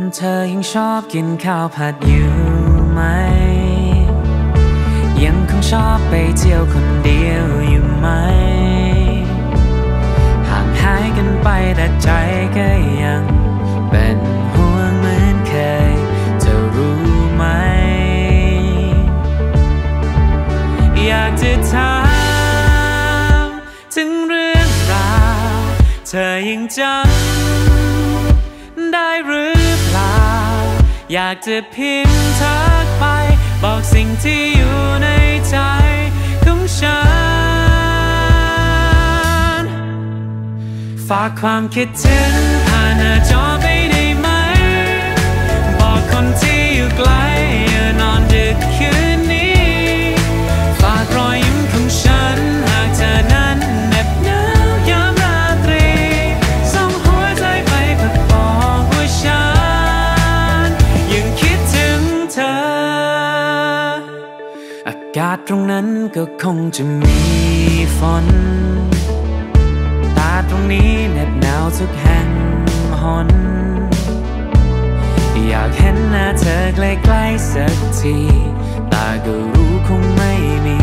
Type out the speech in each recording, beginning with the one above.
เธอยังชอบกินข้าวผัดอยู่ไหมยังคงชอบไปเที่ยวคนเดียวอยู่ไหมห่างหายกันไปแต่ใจก็ยังเป็นห่วงเหมือนเคยเธอรู้ไหมอยากจะถามถึงเรื่องราวเธอยังจำได้หรือเปล่าอยากจะพิมพ์ทักไปบอกสิ่งที่อยู่ในใจของฉันฝากความคิดถึงผ่านหน้าจอไปได้ไหมบอกคนที่อยู่ไกลอย่านอนดึกคืนนี้ฝากรอยยิ้มของฉันหากเธอนั้นเหน็บหนาวยามราตรีส่งหัวใจไปเพื่อบอกว่าฉันยังคิดถึงเธออากาศตรงนั้นก็คงจะมีฝนตาตรงนี้เหน็บหนาวทุกแห่งหนอยากเห็นหน้าเธอใกล้ๆสักทีตาก็รู้คงไม่มี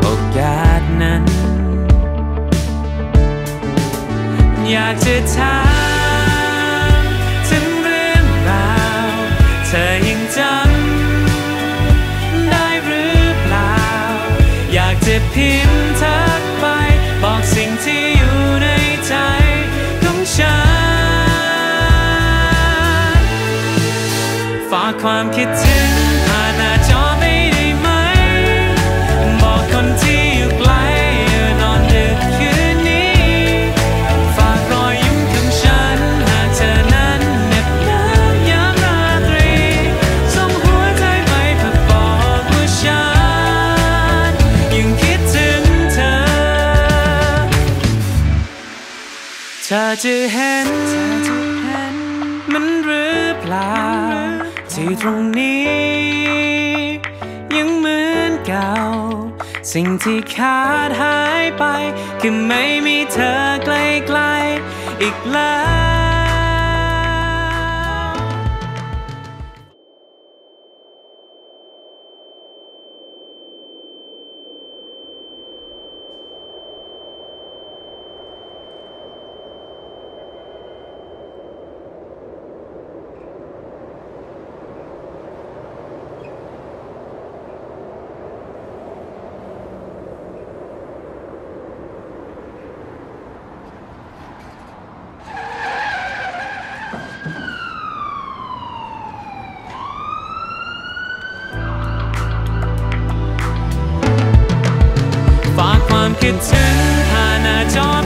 โอกาสนั้นอยากจะถามถึงเรื่องราวเธอยังจำได้หรือเปล่าอยากจะพิมพ์ทักไปบอกสิ่งที่อยู่ในใจของฉันฝากความคิดถึงผ่านหน้าจอไปได้ไหมบอกคนที่อยู่ไกลอย่านอนดึกคืนนี้ฝากรอยยิ้มของฉันหากเธอนั้นเหน็บหนาวยามราตรีส่งหัวใจไปเพื่อบอกว่าฉันยังคิดถึงเธอเธอจะเห็นมันหรือเปล่าที่ตรงนี้ยังเหมือนเก่าสิ่งที่ขาดหายไปคือไม่มีเธอใกล้ๆอีกแล้วฝากความคิดถึงผ่านหน้าจอ